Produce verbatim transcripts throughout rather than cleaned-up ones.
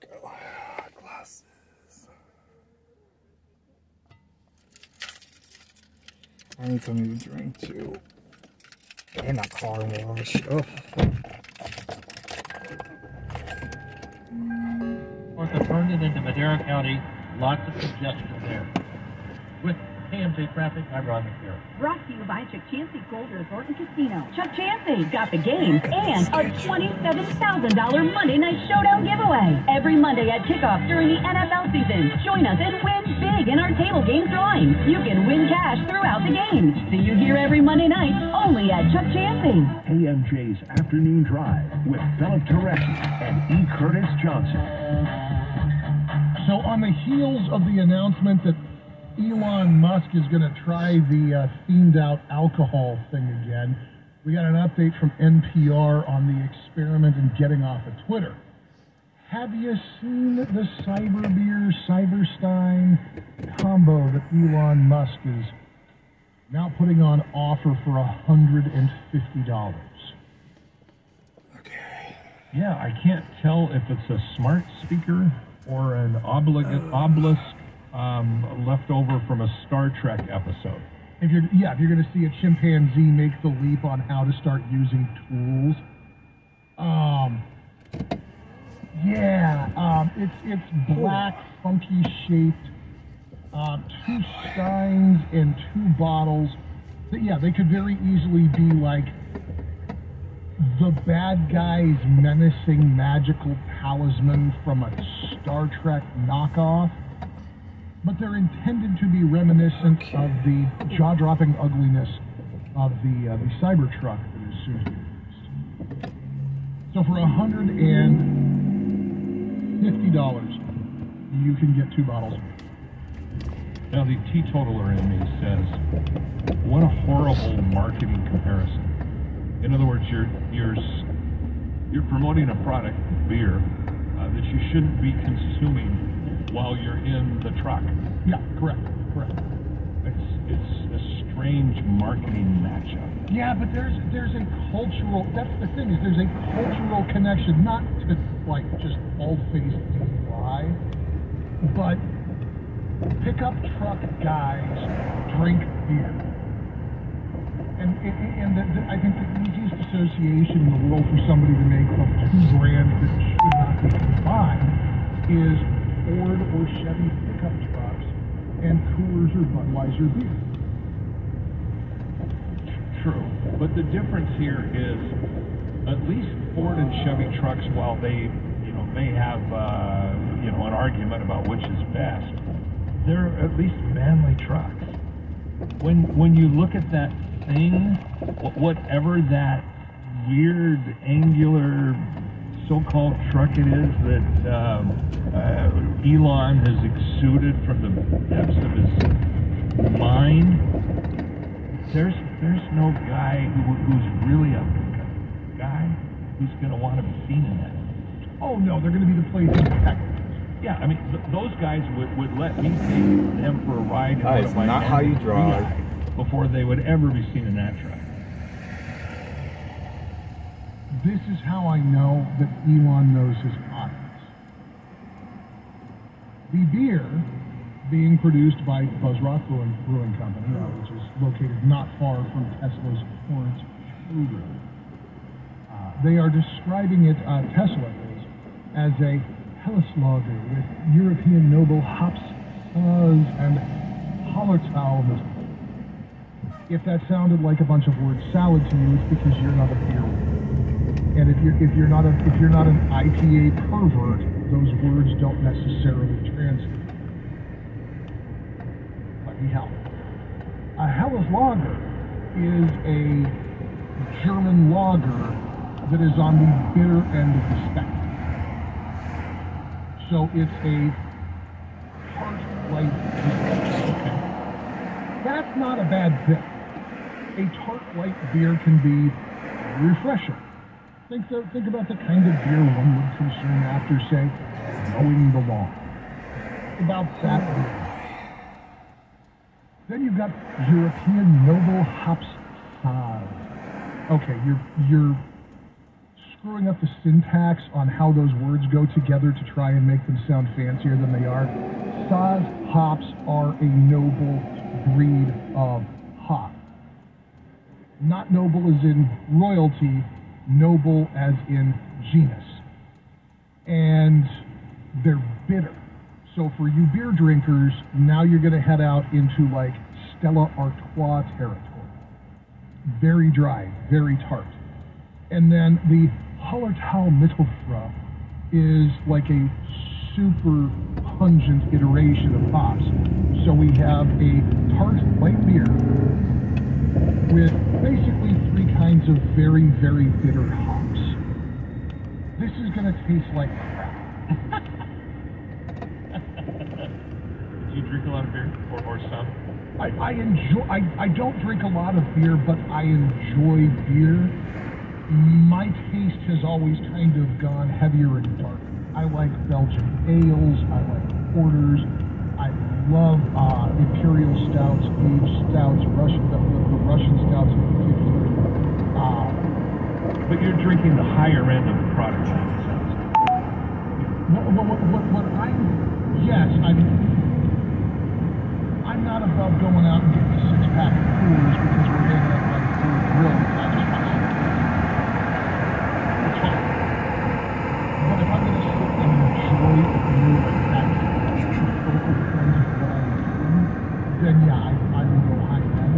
we go. Glasses. I need something to drink too. And a car wash. Oh. Of course, I turned it into Madera County. Lots of congestion there. With K M J traffic, I'm Ron here. Brought to you by Chukchansi Gold Resort and Casino. Chukchansi got the game and a twenty-seven thousand dollar Monday Night Showdown giveaway. Every Monday at kickoff during the N F L season, join us and win big in our table game drawing. You can win cash throughout the game. See you here every Monday night, only at Chukchansi. K M J's Afternoon Drive with Philip Turecki and E. Curtis Johnson. So on the heels of the announcement that Elon Musk is going to try the uh, themed out alcohol thing again, we got an update from N P R on the experiment and getting off of Twitter. Have you seen the Cyberbeer-Cyberstein combo that Elon Musk is now putting on offer for one hundred fifty dollars? Okay. Yeah, I can't tell if it's a smart speaker or an oblig- obelisk um, left over from a Star Trek episode. If you're, yeah, if you're going to see a chimpanzee make the leap on how to start using tools, um, yeah, um, it's it's black, funky shaped, uh, two steins and two bottles. But yeah, they could very easily be like the bad guy's menacing magical talisman from a Star Trek knockoff, but they're intended to be reminiscent okay. of the jaw-dropping ugliness of the uh, the Cybertruck that is soon to be released. So for one hundred fifty dollars, you can get two bottles. Now the teetotaler in me says, what a horrible marketing comparison. In other words, you're you're you're promoting a product, beer, uh, that you shouldn't be consuming while you're in the truck. Yeah, correct, correct. It's it's a strange marketing matchup. Yeah, but there's there's a cultural. That's the thing is there's a cultural connection, not to like just old-faced D U I, but pickup truck guys drink beer. And, and, and the, the, I think the easiest association in the world for somebody to make of two brands that should not be combined is Ford or Chevy pickup trucks and Coors or Budweiser beer. True, but the difference here is at least Ford and Chevy trucks, while they, you know, may have uh, you know, an argument about which is best, they're at least manly trucks. When when you look at that thing, whatever that weird, angular, so-called truck it is that um, uh, Elon has exuded from the depths of his mind, there's there's no guy who, who's really a guy who's going to want to be seen in that. Oh no, they're going to be the place in Texas. Yeah, I mean, th those guys would, would let me take them for a ride. In that is not how you drive. Before they would ever be seen in that truck. This is how I know that Elon knows his audience. The beer being produced by Buzz Rock Brewing, Brewing Company, uh, which is located not far from Tesla's Florence showroom. Uh, they are describing it, uh, Tesla is, as a Helles Lager with European noble hops, fuzz, and Hallertau Mittelfrüh. If that sounded like a bunch of word salad to you, it's because you're not a beer. And if you're if you're not a if you're not an I P A pervert, those words don't necessarily translate. Let me help. A Helles Lager is a German lager that is on the bitter end of the spectrum. So it's a heart light beer. That's not a bad thing. A tart light beer can be refreshing. Think, so, think about the kind of beer one would consume after, say, mowing the lawn. Think about that beer. Then you've got European noble hops. Uh, okay, you're you're throwing up the syntax on how those words go together to try and make them sound fancier than they are. Saz hops are a noble breed of hop. Not noble as in royalty, noble as in genus. And they're bitter. So for you beer drinkers, now you're going to head out into like Stella Artois territory. Very dry, very tart. And then the Hallertau Mittelfrüh is like a super pungent iteration of hops. So we have a tart light beer with basically three kinds of very, very bitter hops. This is going to taste like crap. Do you drink a lot of beer, or, or some? I, I enjoy. I, I don't drink a lot of beer, but I enjoy beer. My taste has always kind of gone heavier and darker. I like Belgian ales. I like porters. I love uh, imperial stouts, aged stouts, Russian the, the Russian stouts in particular. Uh, but you're drinking the higher end of the product. What, what, what, what, what I yes I'm. I'm not above going out and getting a six-pack of coolers because we're getting up like a cool grill. I just want to sit there. That's fine. But if I'm going to sit and enjoy a beer like that, then yeah, I, I will go high end.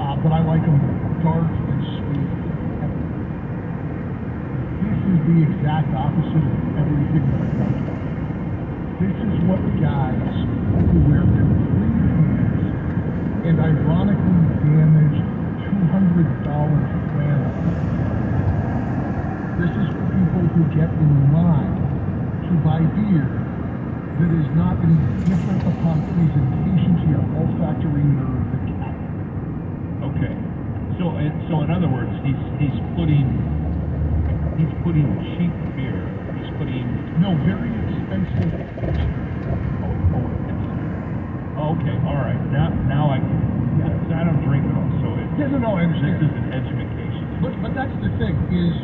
Uh, but I like them dark and sweet. This is the exact opposite of everything that I like. This is what guys who wear complete pants and ironically damaged two hundred dollar flannel. This is for people who get in line to buy beer that is not indifferent upon presentation to your olfactory nerve, the cat. Okay. So, so in other words, he's he's putting he's putting cheap beer. He's putting no very expensive. Oh, oh, oh, okay, all right. Now, now I can. Yeah, I don't drink at all, so it, yeah, no, no, I understand. This is an education. But but that's the thing is,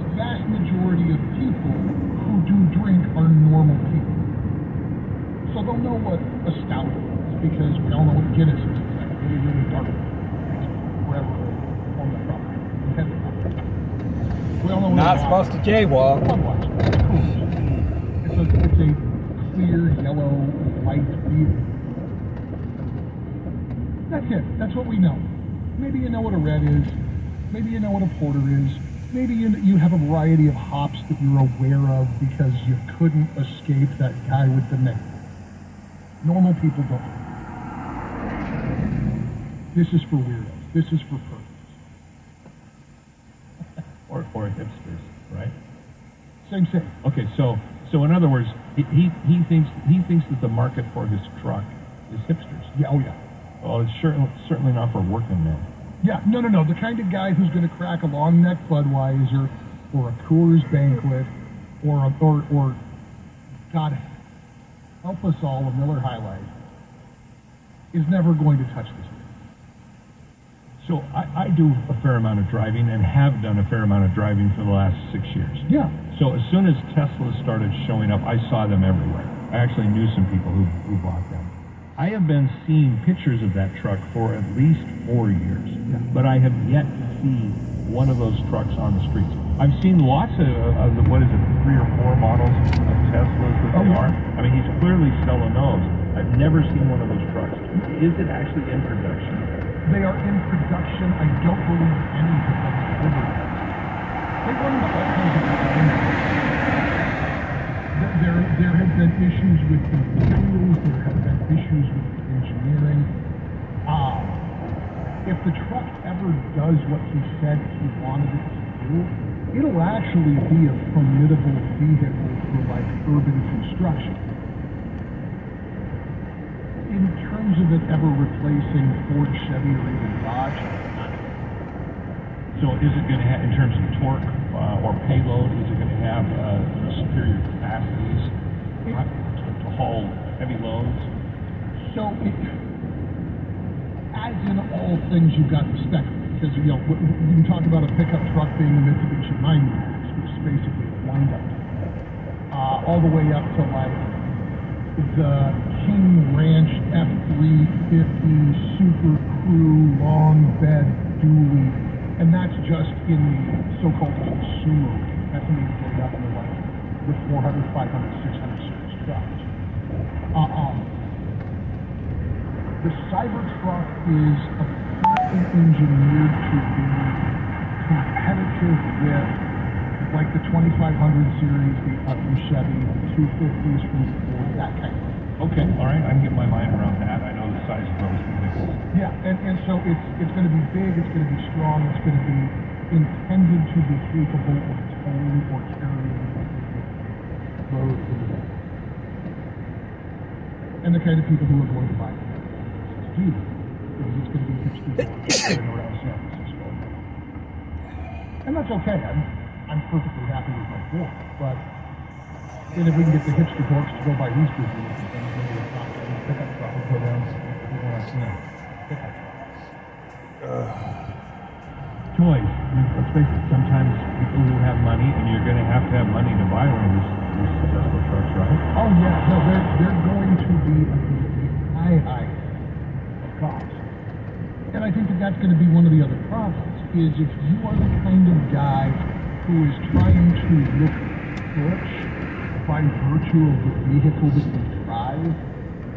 the vast majority of people who do drink are normal people, so they'll know what a stout is because we all know what Guinness is. It's like really really dark, whatever on the property. We all know not supposed to jaywalk. It's a, it's a clear yellow light beer. That's it. That's what we know. Maybe you know what a red is. Maybe you know what a porter is. Maybe you, you have a variety of hops that you're aware of because you couldn't escape that guy with the name. Normal people don't. This is for weirdos. This is for perfect. Or, or hipsters, right? Same thing. Okay, so so in other words, he, he he thinks he thinks that the market for his truck is hipsters. Yeah, oh yeah. Oh, it's sure, certainly not for working men. Yeah, no, no, no. The kind of guy who's going to crack a long neck Budweiser, or a Coors Banquet, or a, or or God help us all, a Miller High Life, is never going to touch this. So I, I do a fair amount of driving and have done a fair amount of driving for the last six years. Yeah. So as soon as Tesla started showing up, I saw them everywhere. I actually knew some people who, who bought them. I have been seeing pictures of that truck for at least four years, yeah. But I have yet to see one of those trucks on the streets. I've seen lots of, of the, what is it, three or four models of Teslas that oh, they are. I mean, he's clearly selling those. I've never seen one of those trucks. Is it actually in production? They are in production. I don't believe any of them is delivered. They run into all kinds of problems. There, there have been issues with the materials. There have been issues with the engineering. Ah, if the truck ever does what he said he wanted it to do, it'll actually be a formidable vehicle for like urban construction. In terms of it ever replacing Ford, Chevy, or even Dodge, so is it going to have, in terms of torque uh, or payload, is it going to have uh, superior capacities it, to, to haul heavy loads? So, it, as in all things, you've got the spec because you know we can talk about a pickup truck being a Mitsubishi Mighty. basically Roundup, uh, all the way up to like the King Ranch F three fifty Super Crew Long Bed Dually, and that's just in the so-called consumer. That's in the up in the like the four hundred, five hundred, six hundred series trucks. Uh, um, the Cybertruck is apparently engineered to be competitive with like the twenty-five hundred series, the other Chevy, the two fifties from Ford, that kind of thing. Okay, all right, I can get my mind around that. I know the size of those vehicles. Yeah, and, and so it's it's going to be big, it's going to be strong, it's going to be intended to be capable of towing or carrying loads to the road. And the kind of people who are going to buy it. It's cheap, because it's going to be rich people around San Francisco. And that's okay. I'm, I'm perfectly happy with my book, but and if we can get the hipster folks to go buy these people, we can pick up stuff and go down pick up uh, toys. I mean, let's face it, sometimes people who have money, and you're going to have to have money to buy one of these successful trucks, right? Oh, yeah. No, they're, they're going to be a high, high cost. And I think that that's going to be one of the other problems, is if you are the kind of guy who is trying to look rich by virtue of the vehicle that you drive,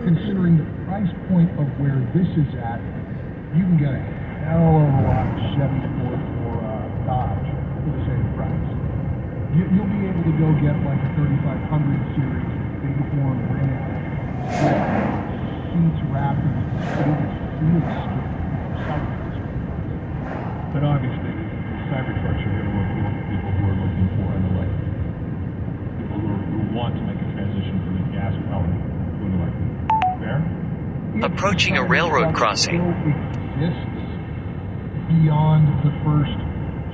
considering the price point of where this is at, you can get a hell of a lot of Chevy Ford or uh, Dodge for the same price. You, you'll be able to go get like a thirty-five hundred series, big form Ram, seats wrapped in the stainless steel strip from Cybertruck. But obviously, the Cybertrucks are going to work with people who are looking for an electric. Who want to make a transition from the gas power to an electric. Fair? Approaching a railroad crossing. Exists beyond the first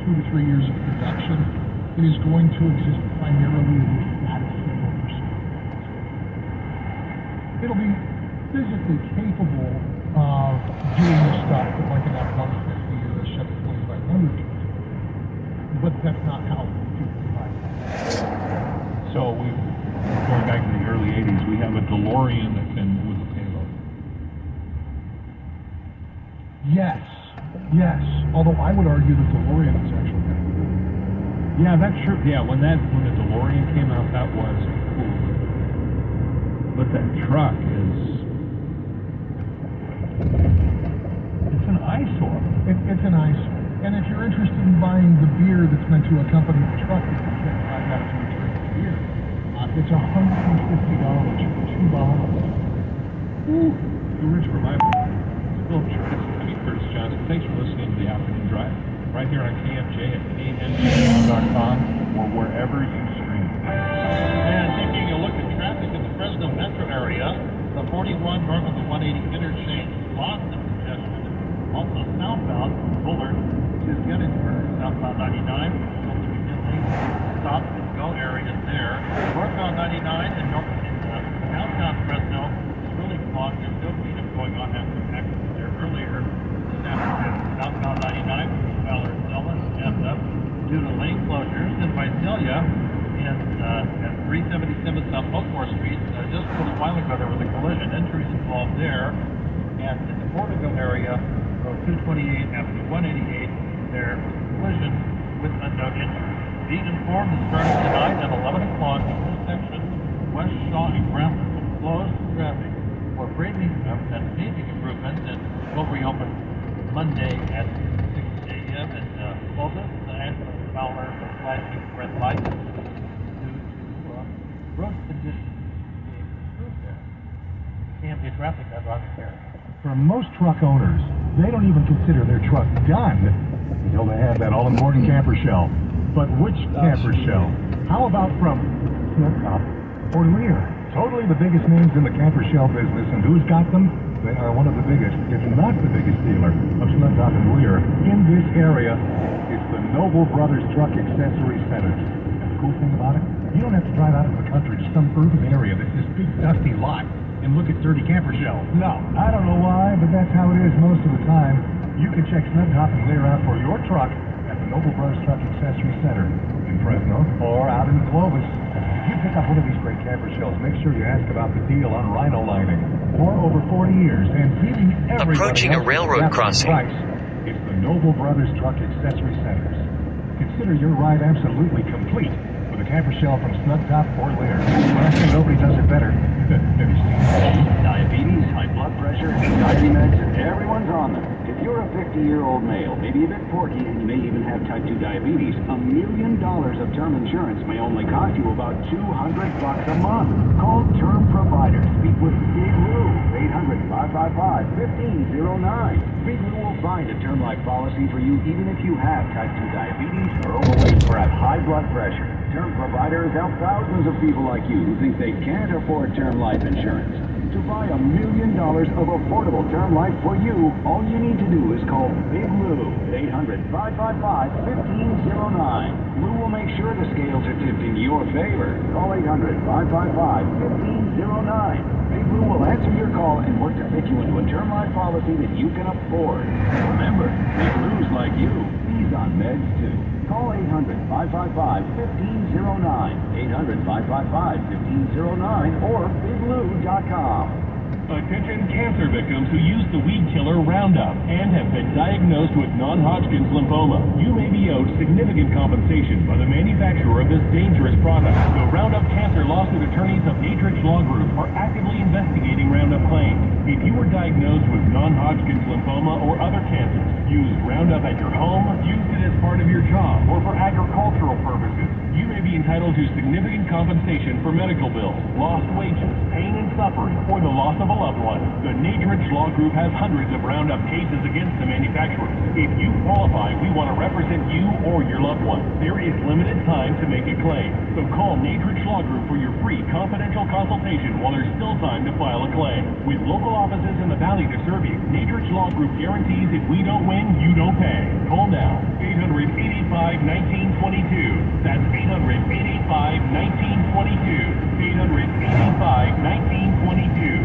two to three years of production. It is going to exist primarily in the status quo. It'll be physically capable of doing the stuff that like an F one fifty or a Chevy twenty-five hundred does, but that's not how people provide it. So we, going back to the early eighties, we have a DeLorean that can with a payload. Yes, yes. Although I would argue that DeLorean is actually better. Yeah, that's true. Yeah, when that when the DeLorean came out, that was cool. But that truck is it's an eyesore. It, it's an eyesore. And if you're interested in buying the beer that's meant to accompany the truck, you can buy that to a drink. Beer. Uh, it's a hundred and fifty dollars for two bottles. Ooh, you're rich for my money. Philip Church, I mean Curtis Johnson. Thanks for listening to the Afternoon Drive. Right here on K M J at K M J dot com or wherever you stream. And taking a look at traffic in the Fresno metro area, the forty-one north of the one eighty interchange lots of congestion. Also southbound from Bullard to Gettysburg, southbound ninety-nine. Stop and go area there. Northbound ninety-nine and north uh, downtown Fresno is really clogged. There's no cleanup going on after the accident there earlier this afternoon. Southbound ninety-nine from Hallertau Mittelfrüh due to lane closures in Visalia and uh, at three seventy-seven South Oakmore Street. Uh, just a little while ago there was a collision. Injuries involved there. And in the Portico area, road two twenty-eight after one eighty-eight, there was a collision with unknown injuries. Be informed is starting tonight at eleven o'clock in this section. West Shaw and Grafton will close to traffic for grading and paving improvements and will reopen Monday at six a m at uh, Boulder, the Ashland Fowler flashing red light due to uh, road conditions being improved there. Can't be traffic that's on the air. For most truck owners, they don't even consider their truck done until they have that all-important camper shell. But which camper shell? How about from Snugtop or Leer? Totally the biggest names in the camper shell business, and who's got them? They are one of the biggest, if not the biggest dealer of Snugtop and Leer in this area. It's the Noble Brothers Truck Accessory Center. And the cool thing about it, you don't have to drive out of the country to some urban area that's this big dusty lot and look at dirty camper shells. No, I don't know why, but that's how it is most of the time. You can check Snugtop and Leer out for your truck at the Noble Brothers Truck Accessory Center in Fresno or out in Clovis. If you pick up one of these great camper shells, make sure you ask about the deal on Rhino Lining. For over forty years and beating everybody approaching a railroad crossing. Price, it's the Noble Brothers Truck Accessory Centers. Consider your ride absolutely complete with a camper shell from Snugtop or Leer. When I say nobody does it better, have you seen that? Diabetes, high blood pressure, anxiety meds, everyone's on them. If you're a fifty-year-old male, maybe a bit porky, and you may even have type two diabetes, a million dollars of term insurance may only cost you about two hundred bucks a month. Call Term Providers. Speak with Big Lou, eight hundred, five five five, one five zero nine. Big Lou will find a term life policy for you even if you have type two diabetes or overweight or have high blood pressure. Term Providers help thousands of people like you who think they can't afford term life insurance. To buy a million dollars of affordable term life for you, all you need to do is call Big Lou at eight hundred, five five five, one five zero nine. Lou will make sure the scales are tipped in your favor. Call eight hundred, five five five, one five zero nine. Big Lou will answer your call and work to fit you into a term life policy that you can afford. Remember, Big Lou's like you. He's on meds too. Call eight hundred, five five five, one five zero nine, eight hundred, five five five, one five zero nine, or Big Lou dot com. Attention cancer victims who use the weed killer Roundup and have been diagnosed with non-Hodgkin's lymphoma. You may be owed significant compensation by the manufacturer of this dangerous product. The Roundup cancer lawsuit attorneys of Nadrich Law Group are actively investigating Roundup claims. If you were diagnosed with non-Hodgkin's lymphoma or other cancers, use Roundup at your home, use it as part of your job, or for agricultural purposes. You may be entitled to significant compensation for medical bills, lost wages, pain and suffering, or the loss of a loved one. The Nadrich Law Group has hundreds of Roundup cases against the manufacturers. If you qualify, we want to represent you or your loved one. There is limited time to make a claim, so call Nadrich Law Group for your free confidential consultation while there's still time to file a claim. With local offices in the valley to serve you, Nadrich Law Group guarantees if we don't win, you don't pay. Call now, eight hundred, eight eight five, one nine two two. That's eight hundred, eight eight five, one nine two two. eight hundred, eight eight five, one nine two two.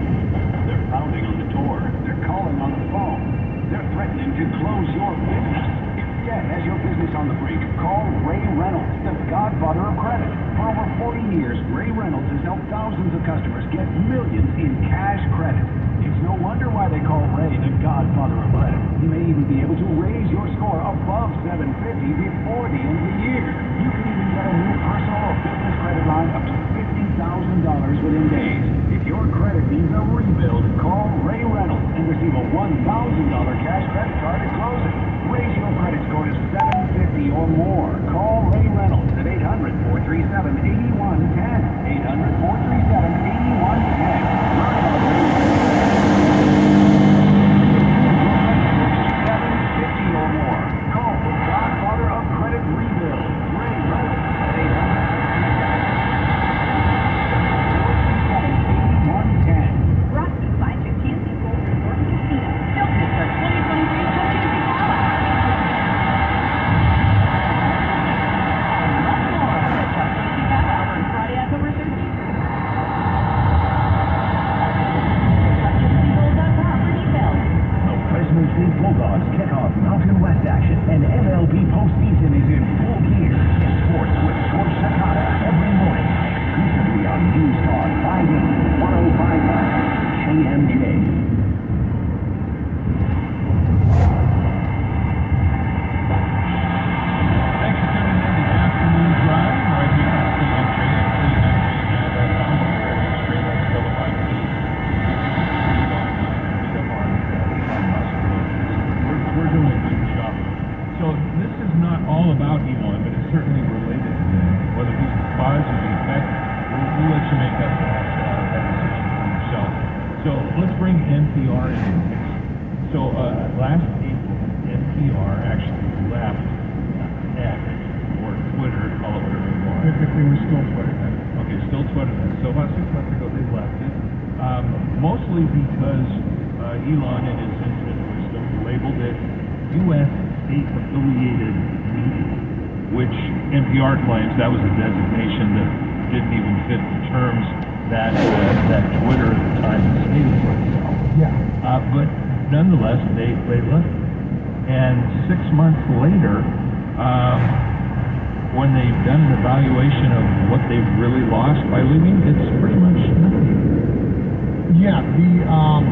They're pounding on the door. They're calling on the phone. They're threatening to close your business. If debt has your business on the brink, call Ray Reynolds, the godfather of credit. For over forty years, Ray Reynolds has helped thousands of customers get millions in cash credit. It's no wonder why they call Ray the godfather of credit. He may even be able to raise your score above seven fifty before the end of the year. You can even get a new personal or business credit line up to fifty thousand dollars within days. If your credit needs a rebuild, call Ray Reynolds and receive a one thousand dollars cash credit card at closing. Raise your credit score to seven fifty or more. Call Ray Reynolds at eight hundred, four three seven, eight one one zero. eight hundred, four three seven, eight one one zero. seven fifty or more. Call the godfather of credit rebuild, Ray Reynolds. N P R claims that was a designation that didn't even fit the terms that uh, that Twitter at the time was stated for itself. Yeah. Uh, but nonetheless, they, they left. And six months later, um, when they've done an evaluation of what they've really lost by leaving, it's pretty much nothing. Yeah, the, um,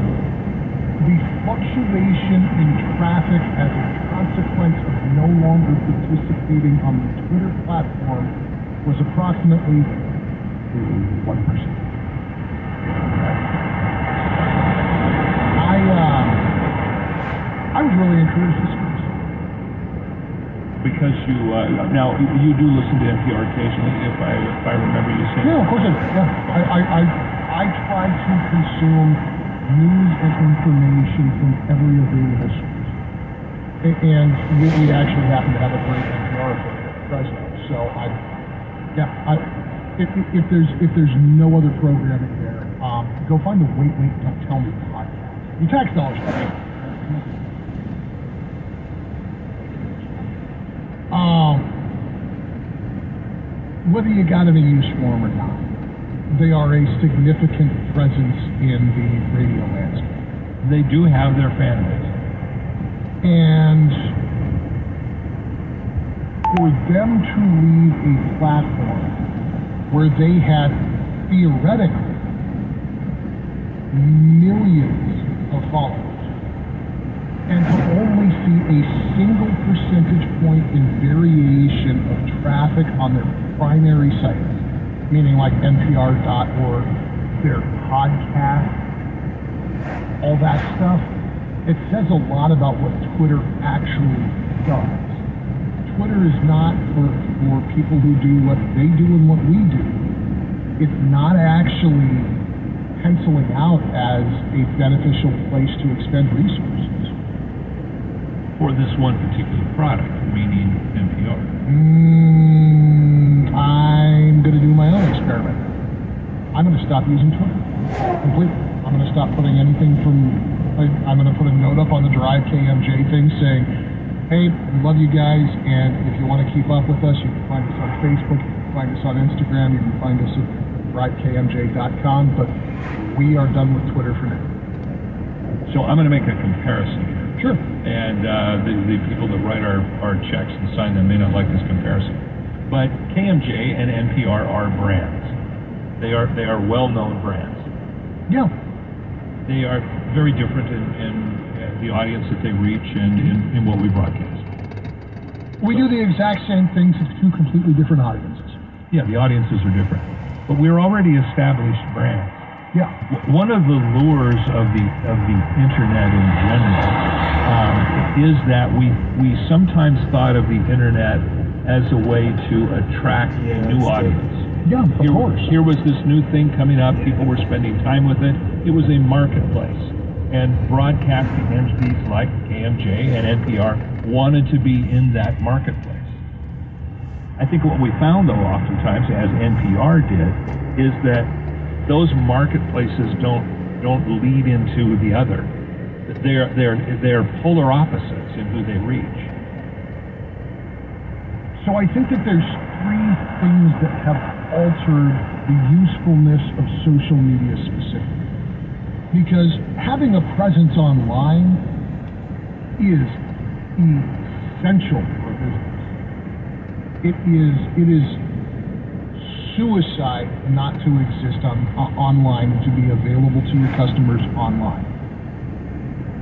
the fluctuation in traffic as a consequence of no longer participating on the Twitter platform was approximately one percent. I, uh, I was really encouraged this week. Because you, uh, now, you do listen to N P R occasionally, if I, if I remember you saying. Yeah, of course I do. Yeah. I, I, I, I try to consume news and information from every available source. And we, we actually happen to have a great N P R president. So I, yeah, I, if, if there's, if there's no other programming there, um, go find the Wait, Wait, Don't Tell Me podcast. Your tax dollars, right? Um, whether you got any use for them or not, they are a significant presence in the radio landscape. They do have their fan base. And for them to leave a platform where they had theoretically millions of followers, and to only see a single percentage point in variation of traffic on their primary sites, meaning like N P R dot org, their podcast, all that stuff, it says a lot about what Twitter actually does. Twitter is not for, for people who do what they do and what we do. It's not actually penciling out as a beneficial place to expend resources. For this one particular product, meaning N P R. Mm, I'm going to do my own experiment. I'm going to stop using Twitter completely. I'm going to stop putting anything from. I, I'm going to put a note up on the Drive K M J thing saying, "Hey, love you guys, and if you want to keep up with us, you can find us on Facebook, you can find us on Instagram, you can find us at Drive K M J dot com. But we are done with Twitter for now." So I'm going to make a comparison. Sure. And uh, the, the people that write our, our checks and sign them may not like this comparison. But K M J and N P R are brands. They are they are well-known brands. Yeah. They are very different in, in the audience that they reach and in, in what we broadcast. We so. do the exact same things to two completely different audiences. Yeah, the audiences are different. But we're already established brands. Yeah. One of the lures of the of the internet in general um, is that we we sometimes thought of the internet as a way to attract yeah, a new audience. Yeah, of here, course. Here was this new thing coming up. People were spending time with it. It was a marketplace, and broadcasting entities like K M J and N P R wanted to be in that marketplace. I think what we found, though, oftentimes, as N P R did, is that those marketplaces don't don't lead into the other. They're they're they're polar opposites in who they reach. So I think that there's three things that have altered the usefulness of social media specifically. Because having a presence online is essential for business. It is it is suicide not to exist on, uh, online, to be available to your customers online.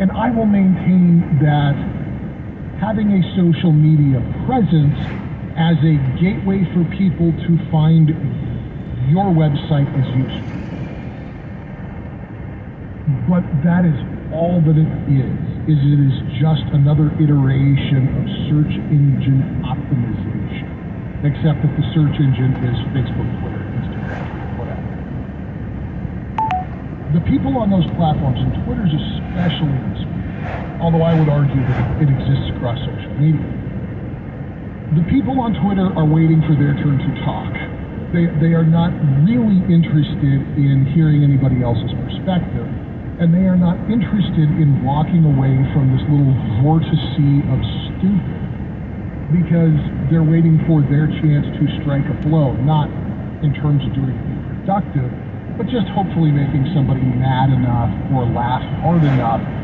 And I will maintain that having a social media presence as a gateway for people to find your website is useful. But that is all that it is, is it is just another iteration of search engine optimization. Except that the search engine is Facebook, Twitter, Instagram, whatever. The people on those platforms, and Twitter's especially, although I would argue that it exists across social media, the people on Twitter are waiting for their turn to talk. They, they are not really interested in hearing anybody else's perspective, and they are not interested in walking away from this little vortice of stupid, because they're waiting for their chance to strike a blow, not in terms of doing anything productive, but just hopefully making somebody mad enough or laugh hard enough